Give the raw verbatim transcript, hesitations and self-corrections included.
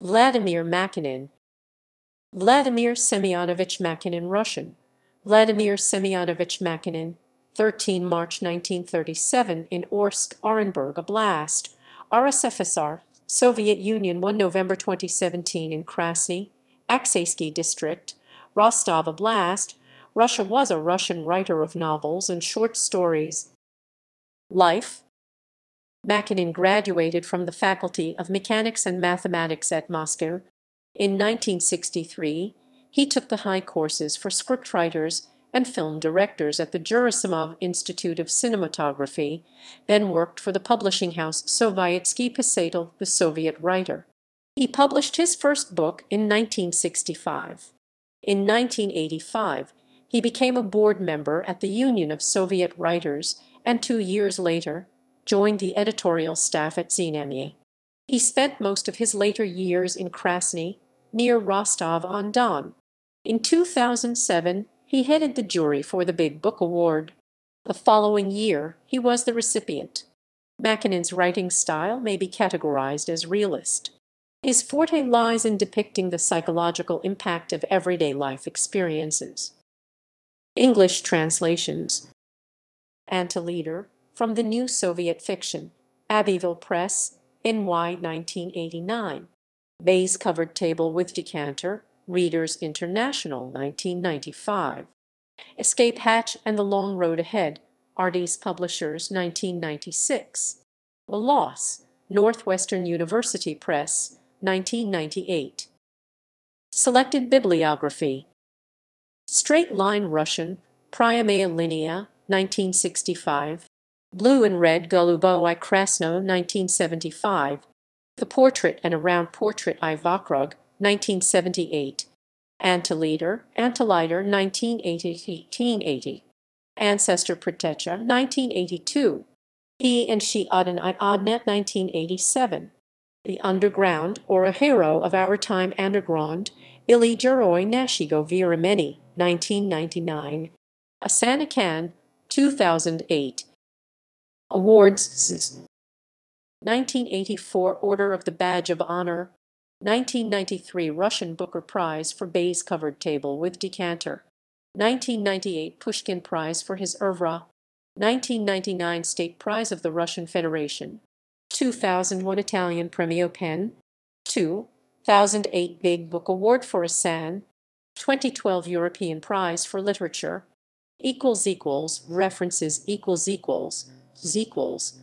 Vladimir Makanin. Vladimir Semyonovich Makanin, Russian. Vladimir Semyonovich Makanin, thirteen March nineteen thirty-seven, in Orsk, Orenburg Oblast, R S F S R, Soviet Union, one November twenty seventeen, in Krasny, Aksaysky District, Rostov Oblast, Russia, was a Russian writer of novels and short stories. Life. Makanin graduated from the Faculty of Mechanics and Mathematics at Moscow. In nineteen sixty-three, he took the high courses for scriptwriters and film directors at the Gerasimov Institute of Cinematography, then worked for the publishing house Sovetsky Pisatel, the Soviet writer. He published his first book in nineteen sixty-five. In nineteen eighty-five, he became a board member at the Union of Soviet Writers and two years later joined the editorial staff at Znamya. He spent most of his later years in Krasny, near Rostov-on-Don. In two thousand seven, he headed the jury for the Big Book Award. The following year, he was the recipient. Makanin's writing style may be categorized as realist. His forte lies in depicting the psychological impact of everyday life experiences. English translations. Antileader, from the New Soviet Fiction, Abbeville Press, N Y nineteen eighty-nine. Baize Covered Table with Decanter, Readers International, nineteen ninety-five. Escape Hatch and the Long Road Ahead, Ardis Publishers, nineteen ninety-six. The Loss, Northwestern University Press, nineteen ninety-eight. Selected bibliography. Straight Line Russian, Priyamia Linea, nineteen sixty-five. Blue and Red, Gullubo I Krasno, nineteen seventy-five. The Portrait and Around Portrait I Vakrug, nineteen seventy-eight. Antileader, Anteliter, nineteen eighty. Ancestor Pretecha, nineteen eighty-two. He and She, Odin I Odnet, nineteen eighty-seven. The Underground, or A Hero of Our Time, Underground, Ili Jeroy Nashigo Meni, nineteen ninety-nine. Asanakan, two thousand eight. Awards. nineteen eighty-four Order of the Badge of Honor. nineteen ninety-three Russian Booker Prize for Baize Covered Table with Decanter. nineteen ninety-eight Pushkin Prize for his oeuvre. nineteen ninety-nine State Prize of the Russian Federation. two thousand one Italian Premio Pen. two thousand eight Big Book Award for Asanakan. twenty twelve European Prize for Literature. Equals equals references equals equals equals